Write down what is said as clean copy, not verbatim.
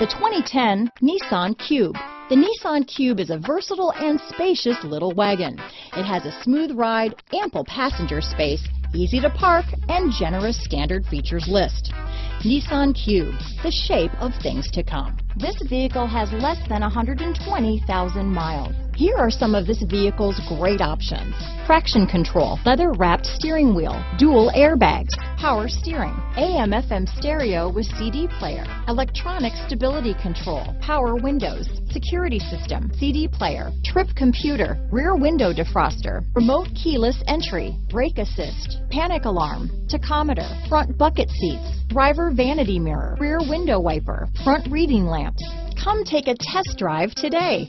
The 2010 Nissan Cube. The Nissan Cube is a versatile and spacious little wagon. It has a smooth ride, ample passenger space, easy to park, and generous standard features list. Nissan Cube, the shape of things to come. This vehicle has less than 120,000 miles. Here are some of this vehicle's great options: traction control, leather-wrapped steering wheel, dual airbags, power steering, AM/FM stereo with CD player, electronic stability control, power windows, security system, CD player, trip computer, rear window defroster, remote keyless entry, brake assist, panic alarm, tachometer, front bucket seats, driver vanity mirror, rear window wiper, front reading lamps. Come take a test drive today.